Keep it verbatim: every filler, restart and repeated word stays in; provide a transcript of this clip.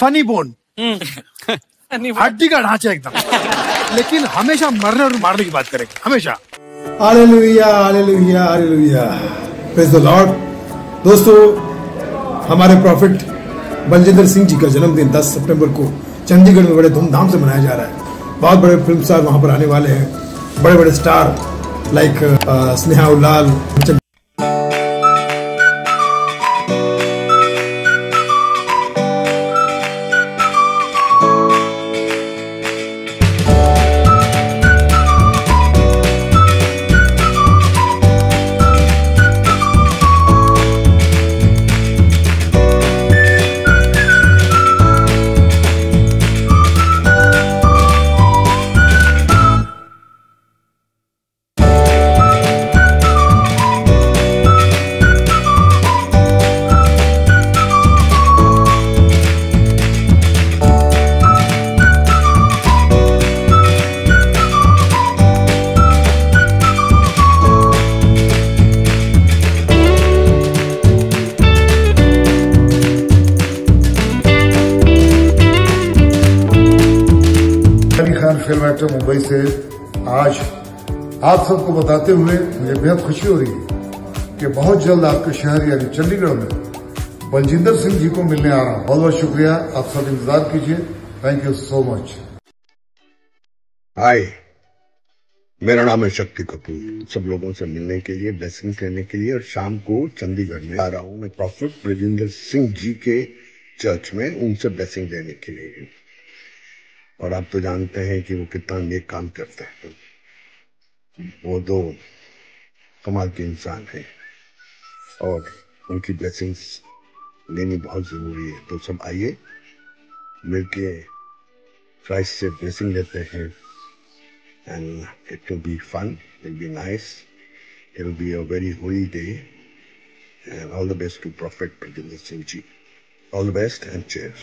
Funny bone, हड्डी का ढांचा एकदम, लेकिन हमेशा मरने और मारने की बात करेंगे हमेशा। Hallelujah hallelujah hallelujah, praise the Lord. दोस्तों, हमारे प्रॉफिट बलजिंदर सिंह जी का जन्मदिन दस सितंबर को चंडीगढ़ में बड़े धूमधाम से मनाया जा रहा है। बहुत बड़े फिल्म स्टार वहाँ पर आने वाले हैं, बड़े बड़े star like Sneha Ullal. Film actor Mumbai से आज आप सबको बताते हुए मुझे बेहद खुशी हो रही है कि बहुत जल्द आपके शहर यानी चंडीगढ़ में बलजिंदर सिंह जी को मिलने आ रहा हूँ। बहुत बहुत शुक्रिया, आप सब इंतजार कीजिए। Thank you so much. Hi, मेरा नाम है शक्ति कपूर। सब लोगों से मिलने के लिए, ब्लेसिंग लेने के लिए और शाम को चंडीगढ़ में आ रहा हूँ मैं प्रॉफेट बजिंदर सिंह जी के चर्च में उनसे ब्लेसिंग लेने के लिए। और आप तो जानते हैं कि वो कितना नेक काम करते हैं, वो दो कमाल के इंसान हैं और उनकी ब्लेसिंग्स लेनी बहुत ज़रूरी है। तो सब आइए, मिलके क्राइस्ट से ब्लेसिंग लेते हैं। And it will be fun, it will be nice, it will be a very holy day. And all the best to prophet Bajinder Singh ji. All the best and cheers.